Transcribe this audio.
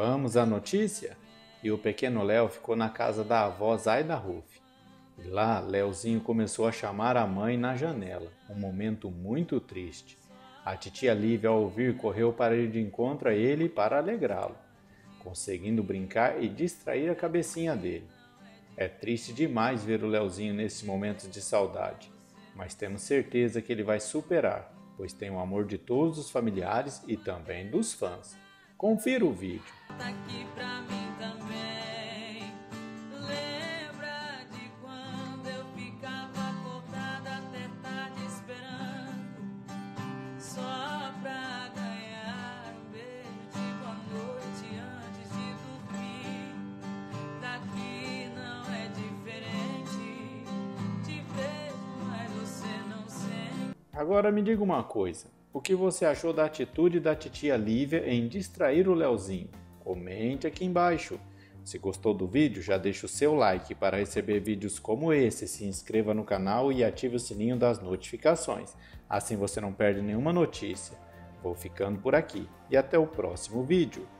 Vamos à notícia? E o pequeno Léo ficou na casa da avó Zayda Ruf. E lá, Leozinho começou a chamar a mãe na janela, um momento muito triste. A titia Lívia, ao ouvir, correu para ir de encontro a ele para alegrá-lo, conseguindo brincar e distrair a cabecinha dele. É triste demais ver o Leozinho nesses momentos de saudade, mas temos certeza que ele vai superar, pois tem o amor de todos os familiares e também dos fãs. Confira o vídeo. Tá aqui pra mim também. Lembra de quando eu ficava acordada até tarde esperando, só pra ganhar um beijo com a noite antes de dormir. Daqui agora me diga uma coisa, o que você achou da atitude da titia Lívia em distrair o Leozinho? Comente aqui embaixo. Se gostou do vídeo, já deixa o seu like para receber vídeos como esse, se inscreva no canal e ative o sininho das notificações, assim você não perde nenhuma notícia. Vou ficando por aqui e até o próximo vídeo.